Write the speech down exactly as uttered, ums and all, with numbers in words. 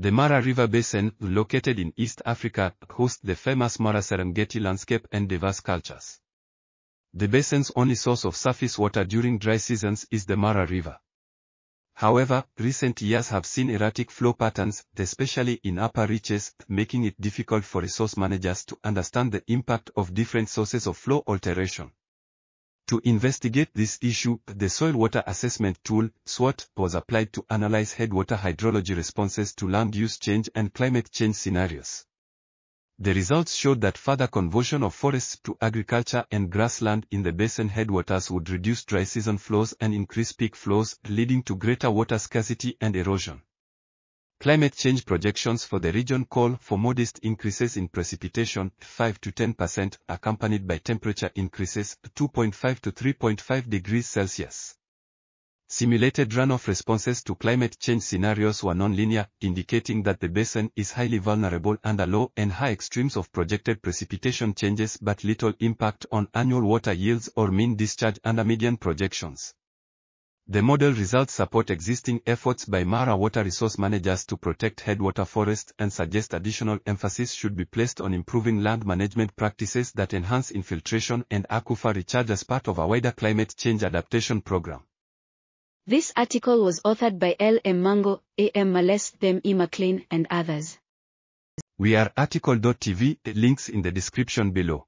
The Mara River Basin, located in East Africa, hosts the famous Mara Serengeti landscape and diverse cultures. The basin's only source of surface water during dry seasons is the Mara River. However, recent years have seen erratic flow patterns, especially in upper reaches, making it difficult for resource managers to understand the impact of different sources of flow alteration. To investigate this issue, the Soil Water Assessment Tool, SWAT, was applied to analyze headwater hydrology responses to land use change and climate change scenarios. The results showed that further conversion of forests to agriculture and grassland in the basin headwaters would reduce dry season flows and increase peak flows, leading to greater water scarcity and erosion. Climate change projections for the region call for modest increases in precipitation, five to ten percent, accompanied by temperature increases, two point five to three point five degrees Celsius. Simulated runoff responses to climate change scenarios were non-linear, indicating that the basin is highly vulnerable under low and high extremes of projected precipitation changes but little impact on annual water yields or mean discharge under median projections. The model results support existing efforts by Mara water resource managers to protect headwater forests and suggest additional emphasis should be placed on improving land management practices that enhance infiltration and aquifer recharge as part of a wider climate change adaptation program. This article was authored by L M Mango, A M Melesse, M. E. McLean, and others. We are article dot t v, links in the description below.